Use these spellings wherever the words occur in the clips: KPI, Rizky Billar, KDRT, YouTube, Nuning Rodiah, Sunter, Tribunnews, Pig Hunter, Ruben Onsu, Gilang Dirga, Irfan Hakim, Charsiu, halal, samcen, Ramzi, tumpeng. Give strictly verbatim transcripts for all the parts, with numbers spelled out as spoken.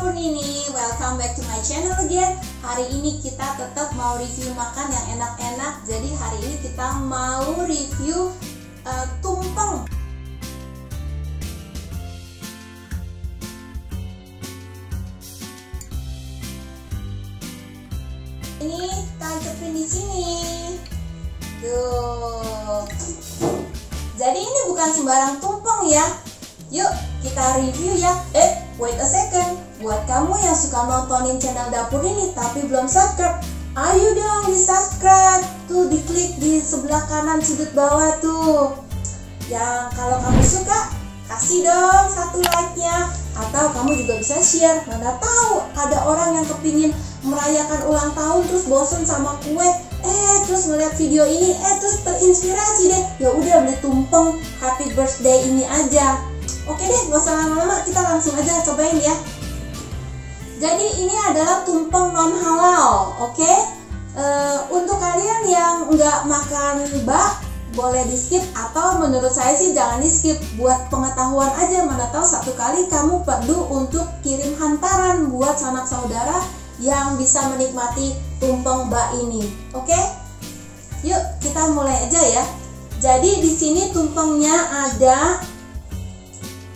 Apapun ini, welcome back to my channel again. Hari ini kita tetap mau review makan yang enak-enak. Jadi hari ini kita mau review uh, tumpeng. Ini kita cetkin di sini. Tuh. Jadi ini bukan sembarang tumpeng ya. Yuk kita review ya. Eh Wait a second, buat kamu yang suka nontonin channel dapur ini tapi belum subscribe, ayo dong di subscribe, tuh diklik di sebelah kanan sudut bawah tuh. Yang kalau kamu suka, kasih dong satu like-nya, atau kamu juga bisa share. Mana tahu ada orang yang kepingin merayakan ulang tahun terus bosen sama kue, eh terus ngeliat video ini, eh terus terinspirasi deh, ya udah beli tumpeng happy birthday ini aja. Oke deh, gak usah lama-lama, kita langsung aja cobain ya. Jadi ini adalah tumpeng non halal, oke? E, untuk kalian yang nggak makan bak, boleh di skip, atau menurut saya sih jangan di skip, buat pengetahuan aja, mana tahu satu kali kamu perlu untuk kirim hantaran buat sanak saudara yang bisa menikmati tumpeng bak ini, oke? Yuk kita mulai aja ya. Jadi di sini tumpengnya ada.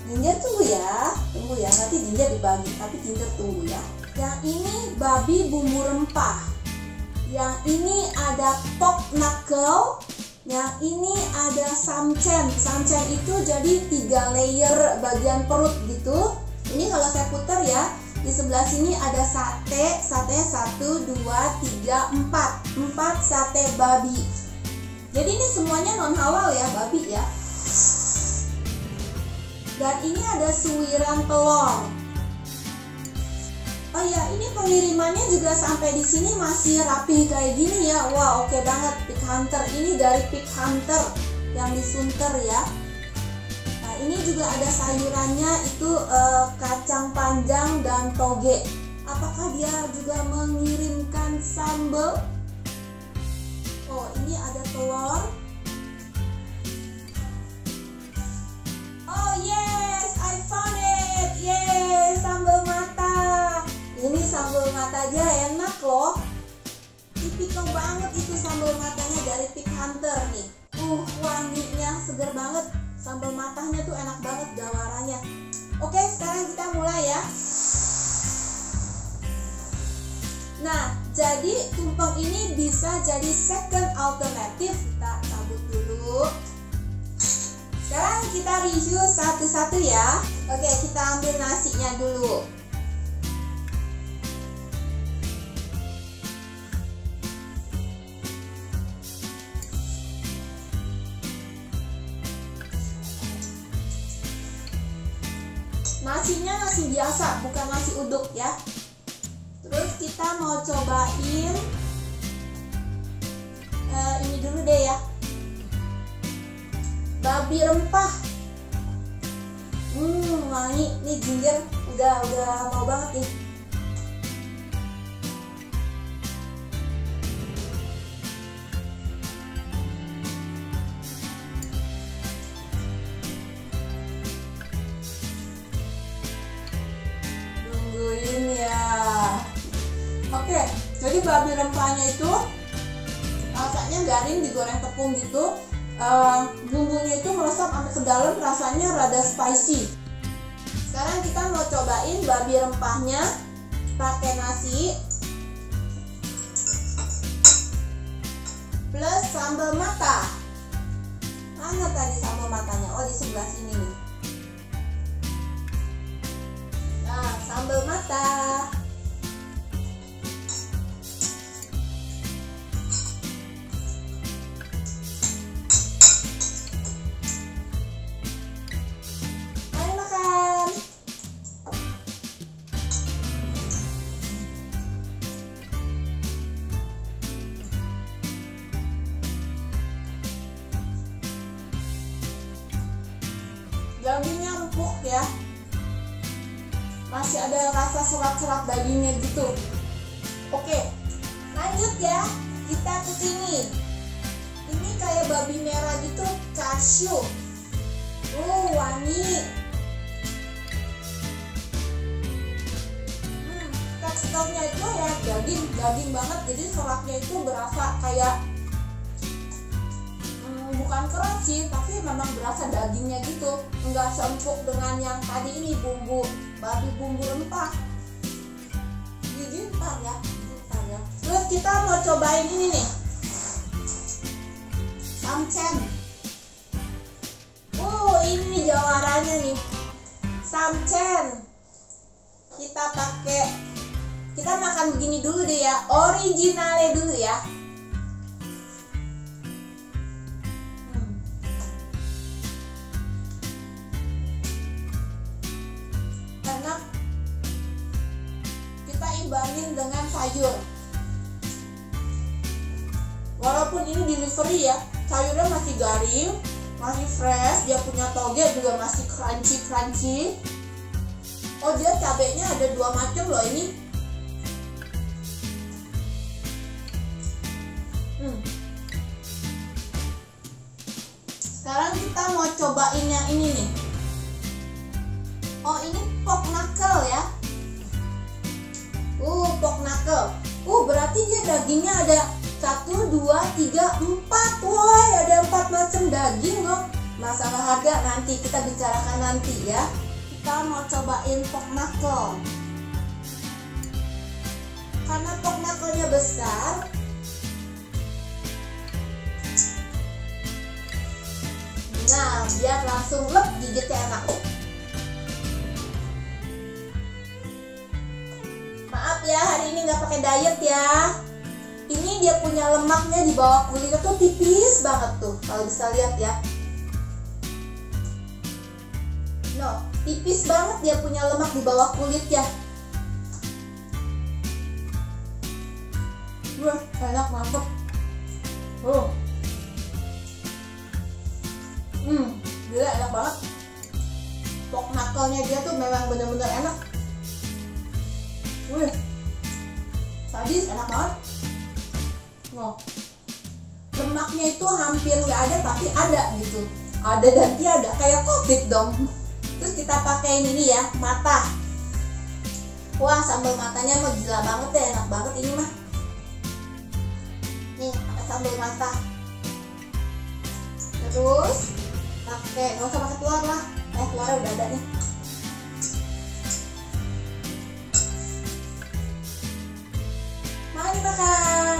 Ginger tunggu ya, tunggu ya, nanti ginger dibagi, tapi ginger tunggu ya. Yang ini babi bumbu rempah. Yang ini ada pork knuckle. Yang ini ada samcen. Samcen itu jadi tiga layer bagian perut gitu. Ini kalau saya putar ya, di sebelah sini ada sate. Sate satu, dua, tiga, empat. Empat sate babi. Jadi ini semuanya non halal ya, babi ya. Dan ini ada suwiran telur. Oh ya, ini pengirimannya juga sampai di sini masih rapi kayak gini ya. Wah, oke banget Pig Hunter. Ini dari Pig Hunter yang di Sunter ya. Nah, ini juga ada sayurannya itu eh, kacang panjang dan toge. Apakah dia juga mengirimkan sambal? Oh, ini ada telur. Oh yes, I found it. Yes, sambal mata. Ini sambal mata aja enak loh. Tipikal banget itu sambal matanya dari Pig Hunter nih. Uh, wanginya seger banget. Sambal matanya tuh enak banget gawarannya. Oke, sekarang kita mulai ya. Nah, jadi tumpeng ini bisa jadi second alternative. Kita cabut dulu. Sekarang kita review satu-satu ya. Oke, kita ambil nasinya dulu. Nasinya nasi biasa, bukan nasi uduk ya. Terus kita mau cobain uh, ini dulu deh ya. Babi rempah. Hmm, wangi. Nih ginger udah udah mau banget nih. Tungguin ya. Oke, jadi babi rempahnya itu rasanya garing digoreng tepung gitu. Uh, bumbunya itu meresap sampai ke dalam, rasanya rada spicy. Sekarang kita mau cobain babi rempahnya pakai nasi plus sambal mata. Mana tadi sambal matanya? Oh, di sebelah sini nih. Nah, sambal mata. Dagingnya empuk ya, masih ada rasa serat-serat dagingnya gitu. Oke, lanjut ya, kita ke sini. Ini kayak babi merah gitu, Charsiu. Uh, wangi. teksturnya itu ya daging daging banget, jadi seratnya itu berasa kayak hmm, bukan keras sih, tapi memang berasa dagingnya gitu, nggak sempuk dengan yang tadi ini bumbu babi bumbu rempah. Gigi entar ya, entar ya. Terus kita mau cobain ini nih, samcen. Oh ini jawarannya nih, samcen. Kita pakai, kita makan begini dulu deh ya, originalnya dulu ya. Hmm. Enak. Kita imbangin dengan sayur. Walaupun ini delivery ya, sayurnya masih garing, masih fresh, dia punya toge juga masih crunchy-crunchy. Oh dia cabenya ada dua macam loh ini. Hmm. Sekarang kita mau cobain yang ini nih. Oh ini pork knuckle ya. Uh pork knuckle. Uh berarti dia dagingnya ada satu dua tiga empat. Woi ada empat macam daging loh. Masalah harga nanti kita bicarakan nanti ya. Kita mau cobain pork knuckle. Karena pork knuckle-nya besar, nah biar langsung lep gigitnya enak. Maaf ya hari ini nggak pakai diet ya. Ini dia punya lemaknya di bawah kulitnya tuh tipis banget tuh, kalau bisa lihat ya. No, tipis banget dia punya lemak di bawah kulit ya. Wah, enak mantep. Oh. Hmm, gila enak banget. Pork knuckle-nya dia tuh memang bener-bener enak. Wih, sadis enak banget. Oh. Lemaknya itu hampir nggak ada tapi ada gitu. Ada dan tiada, kayak COVID dong. Terus kita pakai ini ya, mata. Wah sambal matanya mah gila banget ya, enak banget ini mah. Nih pakai sambal mata. Terus pakai, nggak usah pakai telur lah. Eh telurnya udah ada nih. Mari makan.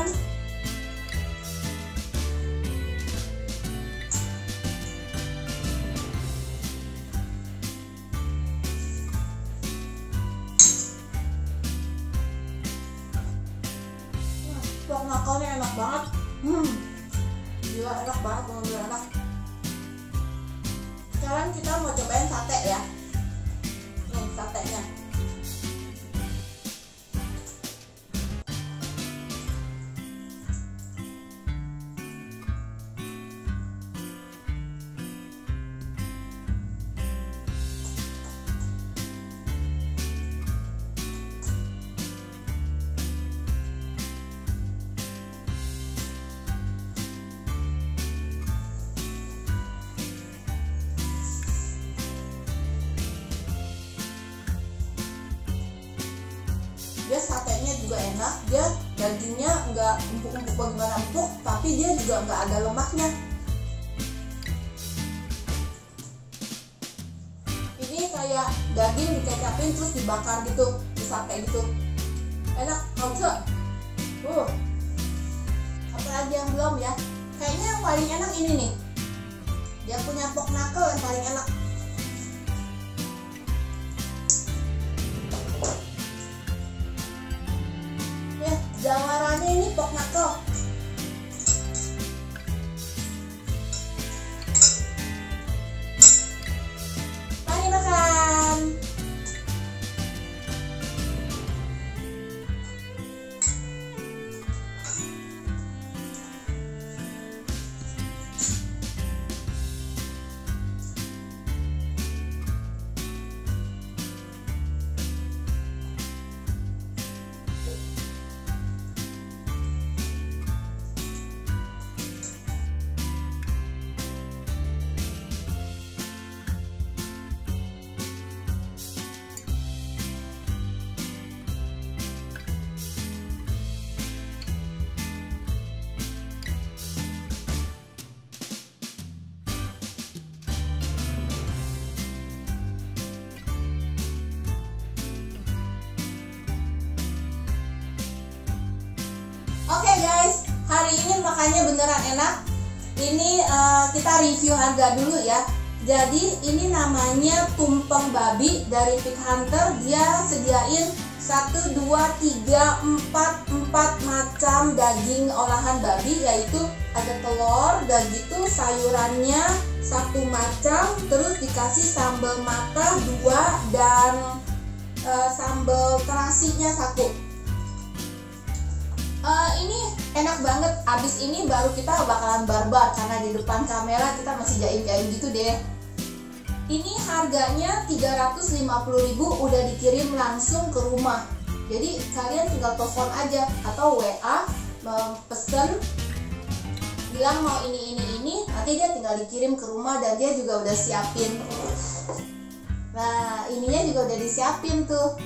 Makannya enak banget, hmm, gila enak banget, bener-bener enak. Sekarang kita mau cobain sate ya, nih satenya. Dia satenya juga enak, dia dagingnya nggak empuk-empuk bagaimana empuk, tapi dia juga nggak ada lemaknya. Ini kayak daging dikecapin terus dibakar gitu, di sate gitu. Enak, kalau enggak. Uh. Apalagi yang belum ya? Kayaknya yang paling enak ini nih. Dia punya pork knuckle yang paling enak. Jawarannya ini pork knuckle. Mari makan. Makannya beneran enak. Ini uh, kita review harga dulu ya. Jadi ini namanya tumpeng babi dari Pig Hunter. Dia sediain satu, dua, tiga, empat, empat macam daging olahan babi, yaitu ada telur, dan gitu sayurannya satu macam, terus dikasih sambal mata dua dan e, sambal terasinya satu. E, ini enak banget. Abis ini baru kita bakalan barbar karena di depan kamera kita masih jaim-jaim gitu deh. Ini harganya tiga ratus lima puluh ribu, udah dikirim langsung ke rumah. Jadi kalian tinggal telepon aja atau W A, pesen bilang mau ini ini ini, nanti dia tinggal dikirim ke rumah dan dia juga udah siapin. Nah, ininya juga udah disiapin tuh.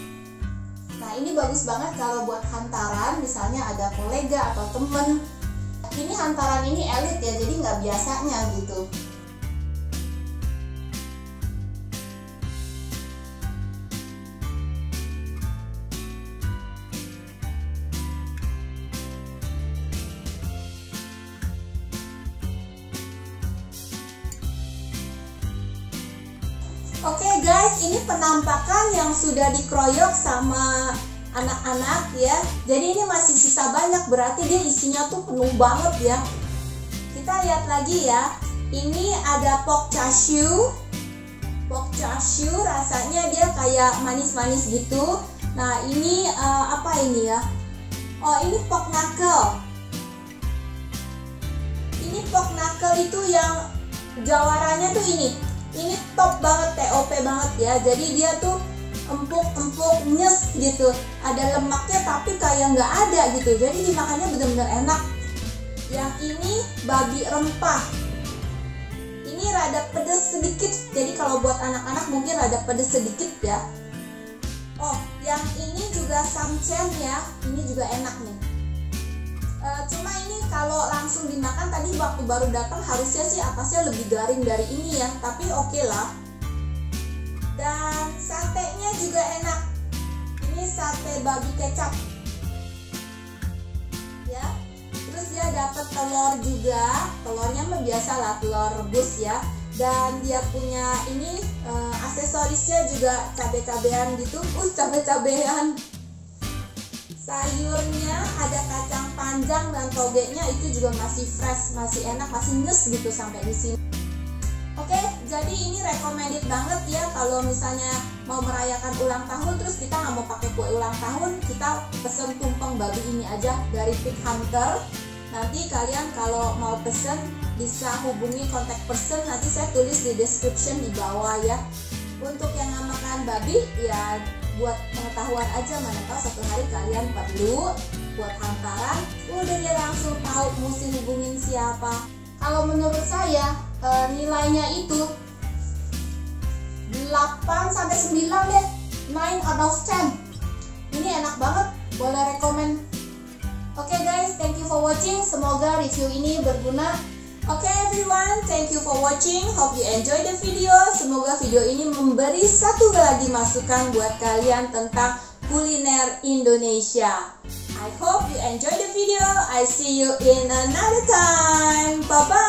Nah, ini bagus banget kalau buat hantaran, misalnya ada kolega atau temen. Ini hantaran ini elit ya, jadi nggak biasanya gitu. Oke okay guys, ini penampakan yang sudah dikeroyok sama anak-anak ya. Jadi ini masih sisa banyak, berarti dia isinya tuh penuh banget ya. Kita lihat lagi ya. Ini ada pok Charsiu. Pok Charsiu rasanya dia kayak manis-manis gitu. Nah ini uh, apa ini ya? Oh ini pok knuckle. Ini pok knuckle itu yang jawarannya tuh ini. Ini top banget, T O P banget ya. Jadi dia tuh empuk-empuk, nyes gitu. Ada lemaknya tapi kayak nggak ada gitu. Jadi dimakannya bener-bener enak. Yang ini babi rempah. Ini rada pedes sedikit. Jadi kalau buat anak-anak mungkin rada pedes sedikit ya. Oh, yang ini juga samcen ya. Ini juga enak nih. E, cuma ini kalau langsung dimakan, tadi waktu baru datang harusnya sih atasnya lebih garing dari ini ya, tapi oke okay lah. Dan satenya juga enak. Ini sate babi kecap ya. Terus dia dapat telur juga. Telurnya mah biasa lah, telur rebus ya. Dan dia punya ini e, aksesorisnya juga cabe-cabean gitu. Uh cabe-cabean. Sayurnya ada kacang panjang dan togenya itu juga masih fresh, masih enak, masih nyes gitu sampai di sini. Oke, jadi ini recommended banget ya kalau misalnya mau merayakan ulang tahun terus kita nggak mau pakai kue ulang tahun, kita pesen tumpeng babi ini aja dari Pig Hunter. Nanti kalian kalau mau pesen bisa hubungi kontak person, nanti saya tulis di description di bawah ya. Untuk yang nggak makan babi ya, buat pengetahuan aja, mana tahu satu hari kalian perlu buat hantaran, udah dia langsung tahu mesti hubungin siapa. Kalau menurut saya e, nilainya itu delapan sampai sembilan deh, nine out of ten. Ini enak banget, boleh rekomen. Oke okay guys, thank you for watching, semoga review ini berguna. Oke okay everyone, thank you for watching. Hope you enjoy the video. Semoga video ini memberi satu lagi masukan buat kalian tentang kuliner Indonesia. I hope you enjoy the video. I see you in another time. Bye bye.